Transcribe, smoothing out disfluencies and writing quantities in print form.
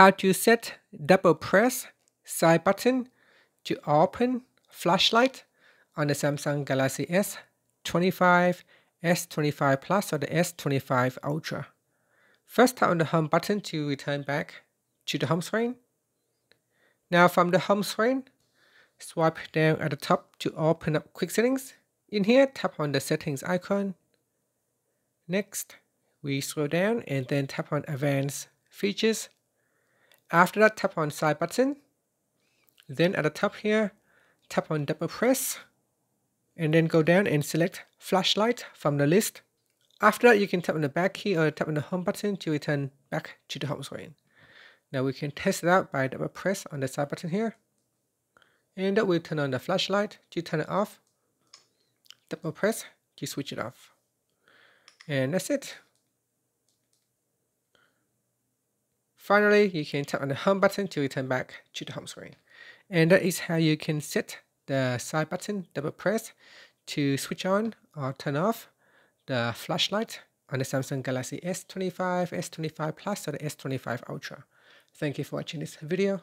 how to set double press side button to open flashlight on the Samsung Galaxy S25, S25 Plus or the S25 Ultra. First, tap on the home button to return back to the home screen. Now from the home screen, swipe down at the top to open up quick settings. In here, tap on the settings icon. Next, we scroll down and then tap on advanced features. After that, tap on side button. Then at the top here, tap on double press. And then go down and select flashlight from the list. After that, you can tap on the back key or tap on the home button to return back to the home screen. Now we can test it out by double press on the side button here. And that will turn on the flashlight to turn it off. Double press to switch it off. And that's it. Finally, you can tap on the home button to return back to the home screen. And that is how you can set the side button double press to switch on or turn off the flashlight on the Samsung Galaxy S25, S25 Plus or the S25 Ultra. Thank you for watching this video.